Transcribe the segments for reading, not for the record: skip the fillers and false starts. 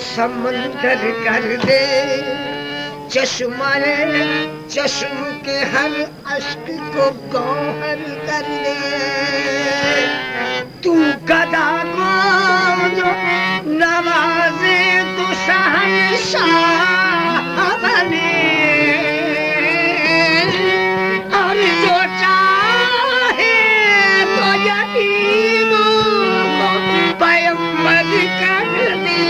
समंदर कर दे चश्माए चश्म के हर अश्क को गौहर कर दे। तू गदा को जो नवाजे तू शहंशाह बने और जो चाहे तो यतीम को पैगंबर कर दे।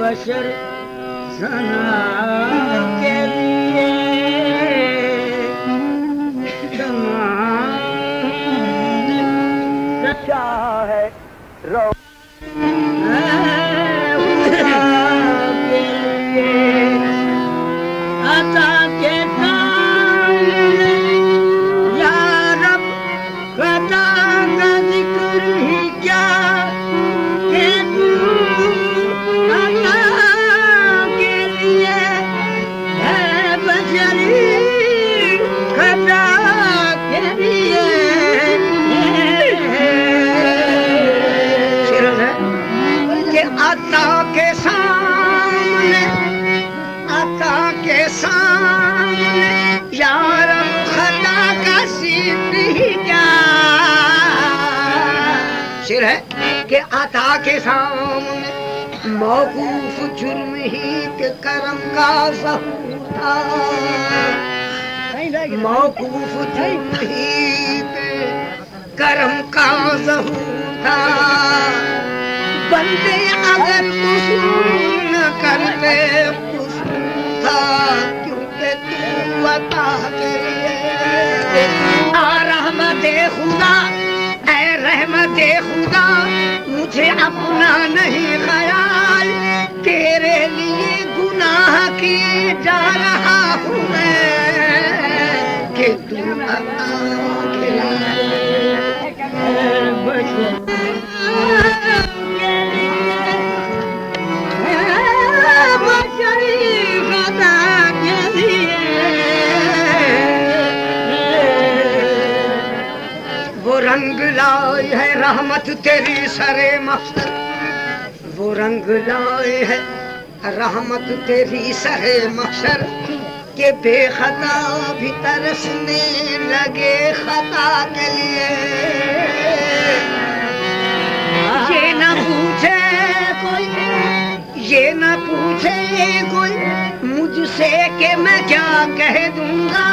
बशर सना के लिए तमाम सच्चा है रो के लिए आता के या रब कदा का जिक्र ही क्या के आता के सामने मौकूफ जुर्म ही के करम का सहूर था। मौकूफ जुर्म ही के करम का सहूर था। बंदे अगर कुसूर न करते कुसूर था क्योंकि तू अता के लिए आ रहमत खुदा ऐ रहमत खुदा मुझे अपना नहीं ख्याल तेरे लिए गुनाह किए जा रहा हूँ मैं कि तू रंग लाए है रहमत तेरी सरे मकसद। वो रंग लाए है रहमत तेरी सरे मकसद के बेखता भी तरसने लगे खता के लिए। ये न पूछे कोई मुझसे कि मैं क्या कह दूंगा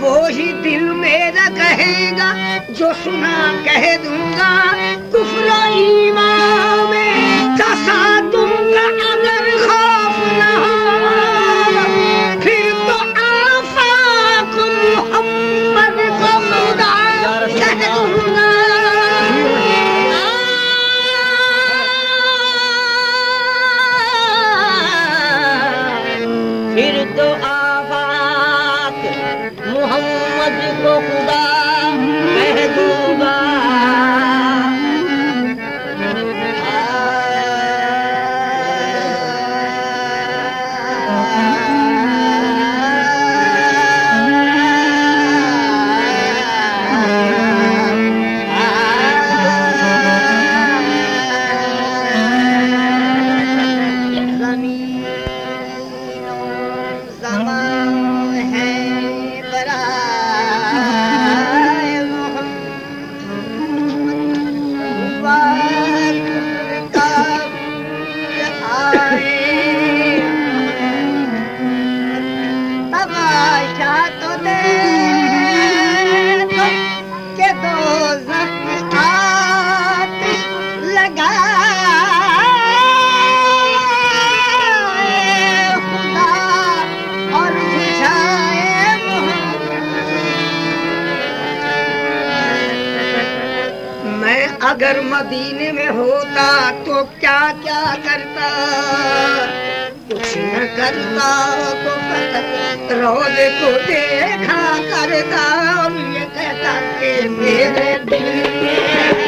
वो ही दिल मेरा कहेगा जो सुना कह दूंगा। कुफ्र ईमान में तसादुम का अगर खौफ न हो फिर तो आफाक मोहम्मद को खुदा कह दूंगा। अगर मदीने में होता तो क्या क्या करता, कुछ न करता तो रोज़े को देखा करता और ये कहता कि मेरे दिल में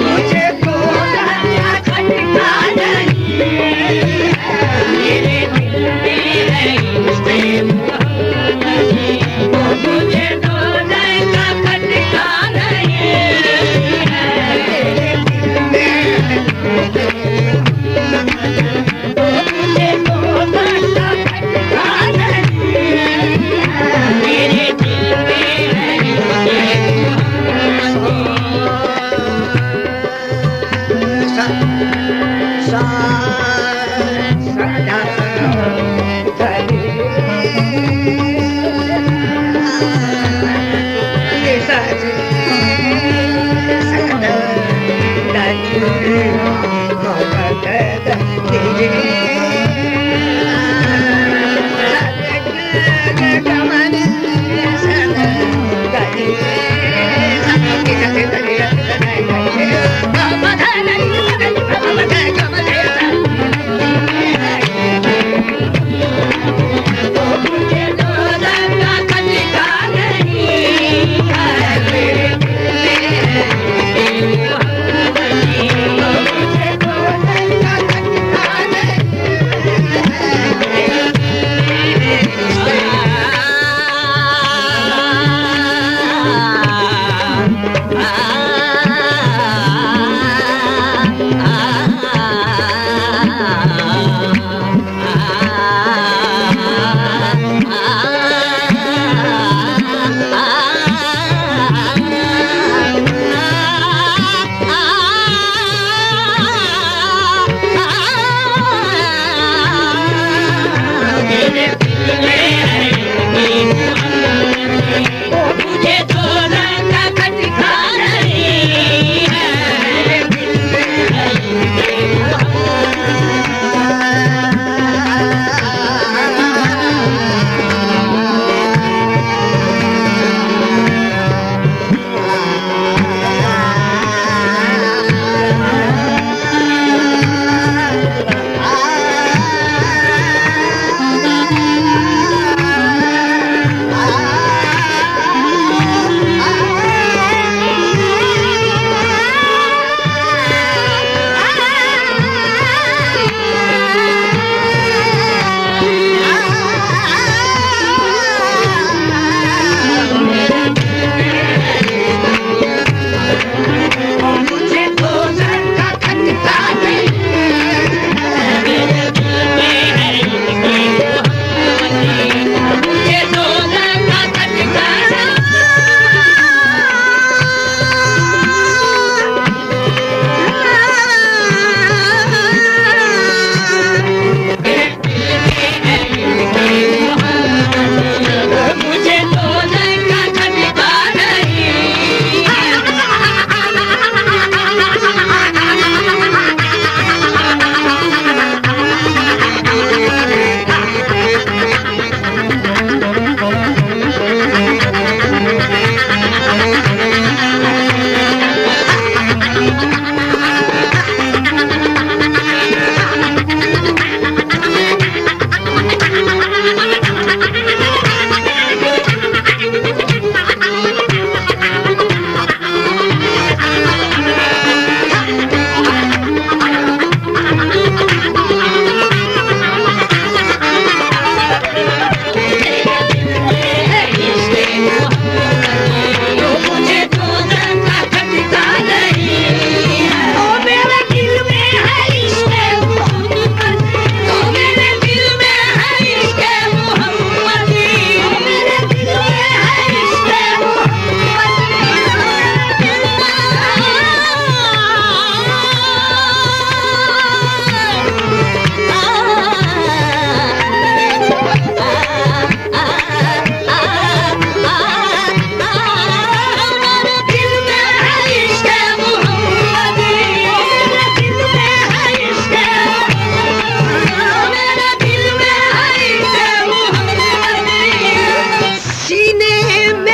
मुझे तो खटका नहीं मेरे दिल में मुझे तो खटका नहीं मेरे दिल में मुझे तो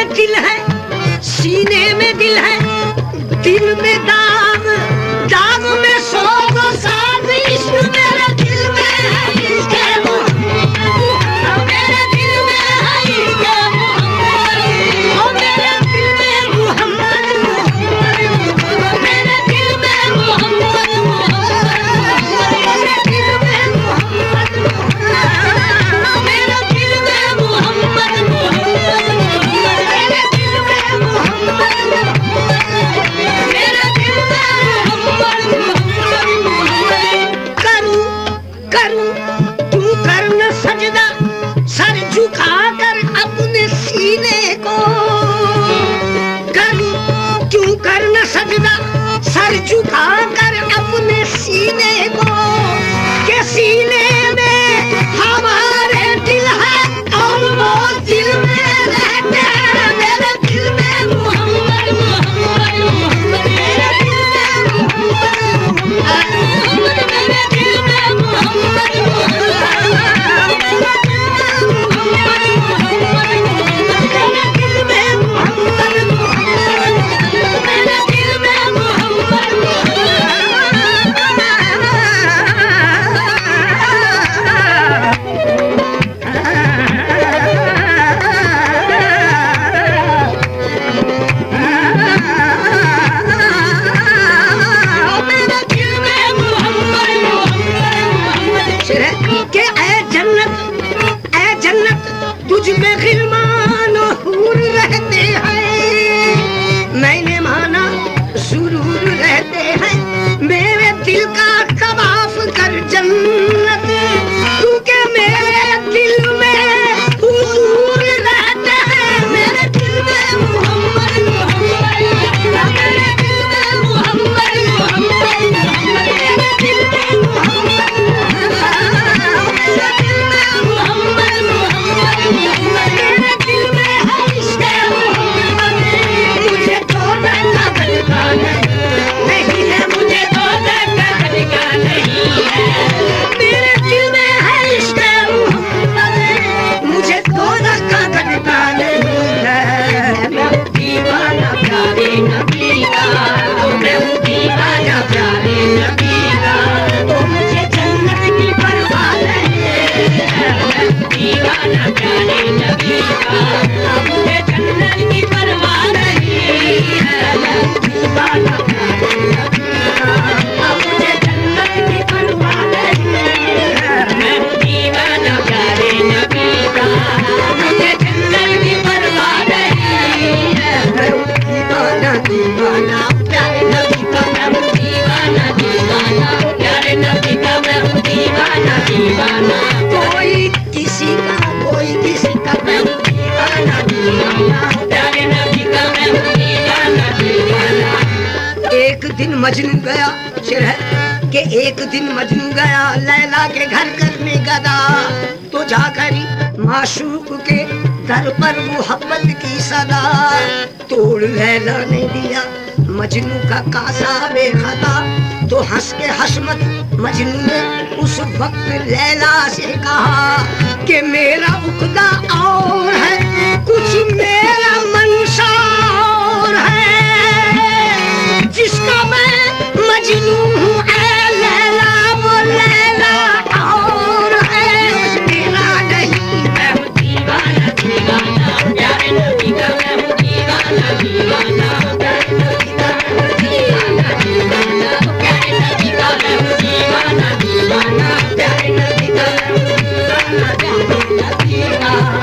में दिल है, सीने में दिल है, दिल में दाग, दाग में शोक साथ, इश्क मेरे दिल में है, इसके मेरे दिल में है, इसके मेरे दिल में मोहम्मद, मेरे दिल में मोहम्मद, मेरे दिल में मोहम्मद, सर झुका कर अपने सीने को करूं क्यों करना सजदा, सर झुका कर अपने सीने को, के सीने में हमारे दिल है और वो दिल में रहते हैं। मेरे दिल में मोहम्मद, मोहम्मद, मोहम्मद, मेरे दिल में मोहम्मद, मेरे दिल में मोहम्मद, मोहम्मद, मजनू गया शेर है कि एक दिन मजनू गया लैला के घर करने गदा, तो जाकर माशूक के दर पर मोहब्बत की सदा, तोड़ लैला ने दिया मजनू का कासा बेखता, तो हंस के हसमत मजनू ने उस वक्त लैला से कहा कि मेरा उकदा और है, कुछ मेरा मंशा और है, जिसका मैं मजनू हूँ ऐ लैला, वो लैला और है, मेरा नहीं। मैं हूँ दीवाना, दीवाना प्यारे नबी का, मैं हूँ दीवाना, दीवाना प्यारे नबी का, मैं हूँ दीवाना, दीवाना प्यारे नबी का, मैं हूँ दीवाना, दीवाना प्यारे नबी का, मैं हूँ दीवाना, दीवाना दीवाना।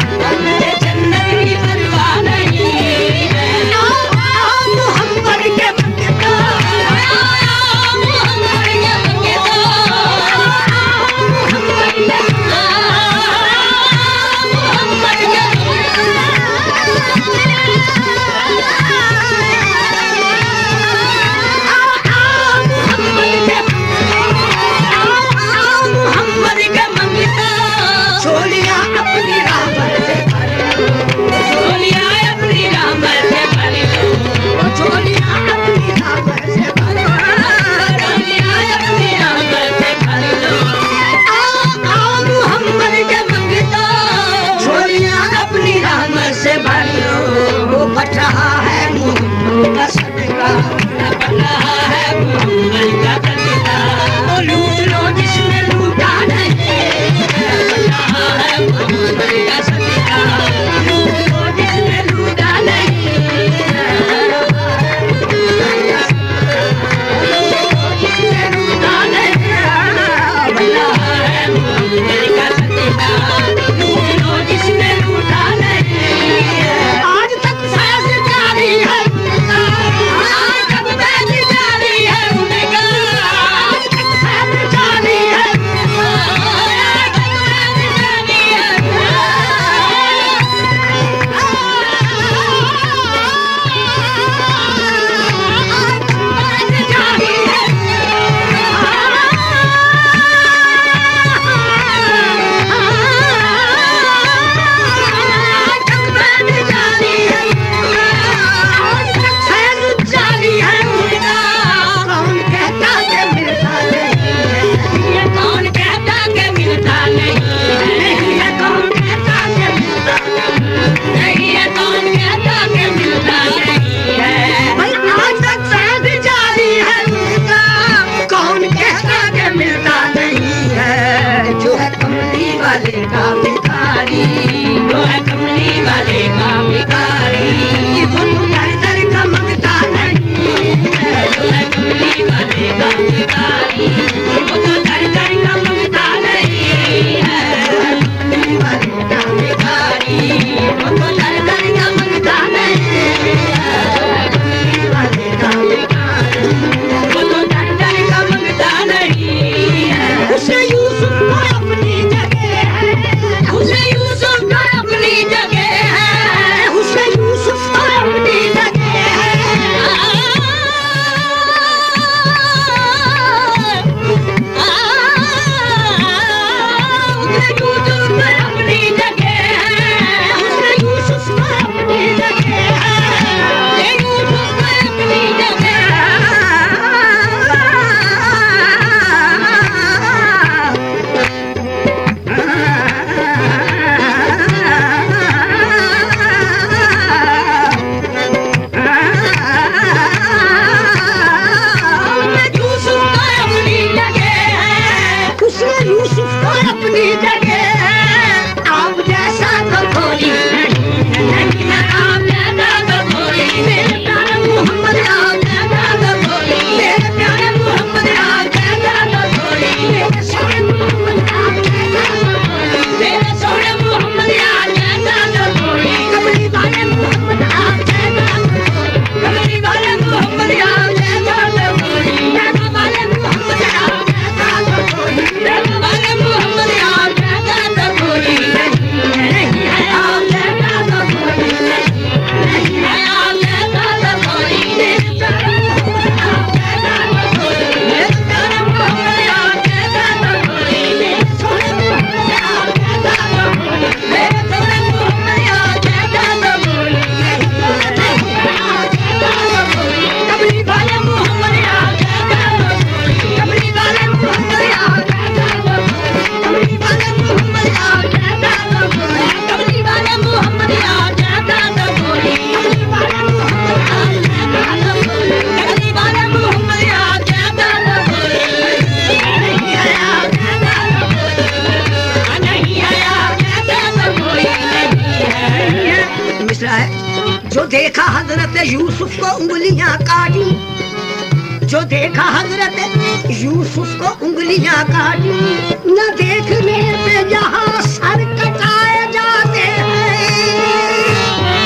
जो देखा हजरत यूसुफ को उंगलियां काटी, जो देखा हजरत यूसुफ को उंगलियां काटी, न देखने पे यहाँ सर कटाए जाते हैं।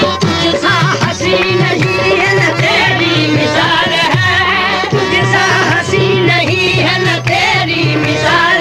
तुझ सा हसीन नहीं है न तेरी मिसाल है, तुझ सा हसीन नहीं है न तेरी मिसाल।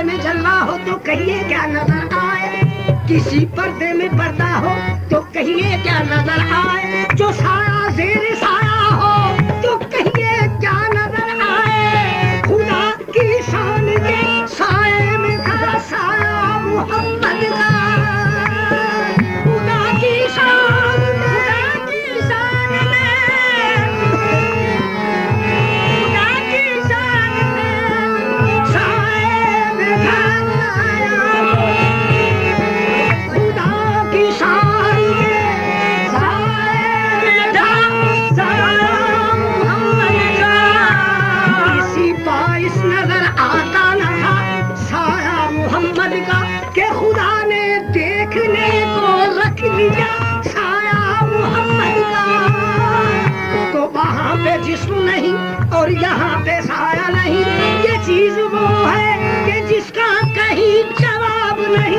पर्दे में जलवा हो तो कहिए क्या नजर आए, किसी पर्दे में पर्दा हो तो कहिए क्या नजर आए, जो साया जेर साया हो तो कहिए क्या नजर आए, खुदा की शान के साये में खड़ा साया मोहम्मद का, खुदा की शान जिस्म नहीं और यहाँ पे साया नहीं, ये चीज वो है कि जिसका कहीं जवाब नहीं।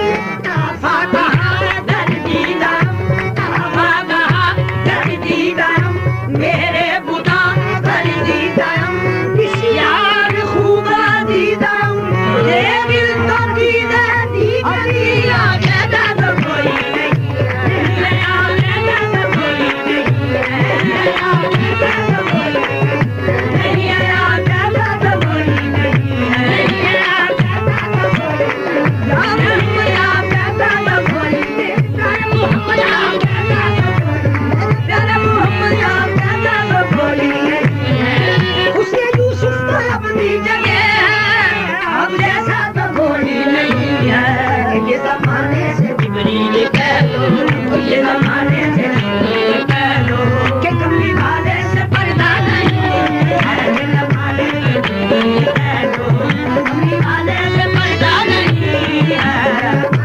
मेरे बुदा दर दीदारम इस यार खूबा दीदारम मुझे दिल तो दीदा दीदा